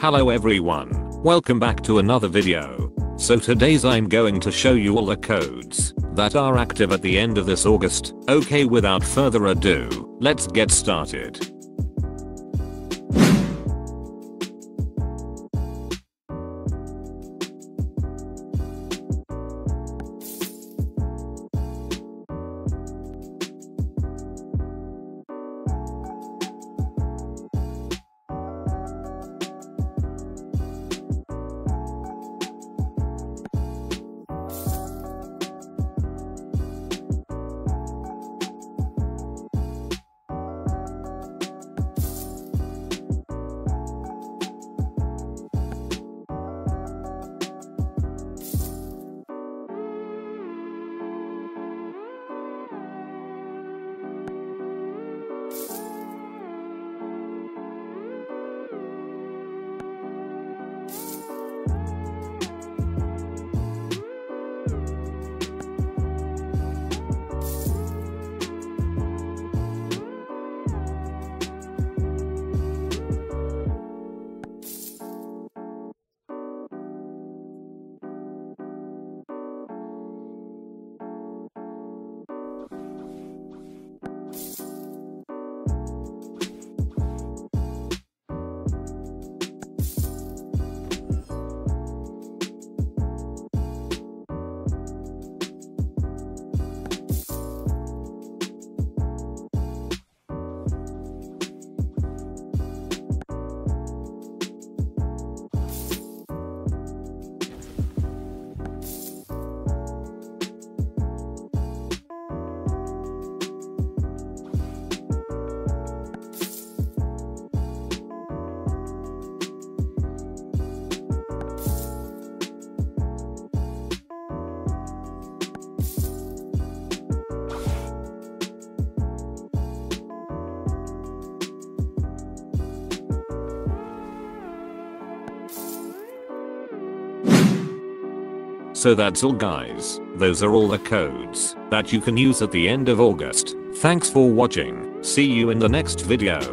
Hello everyone, welcome back to another video. So today's I'm going to show you all the codes that are active at the end of this August. Okay, without further ado, let's get started. So that's all guys, those are all the codes that you can use at the end of August. Thanks for watching, see you in the next video.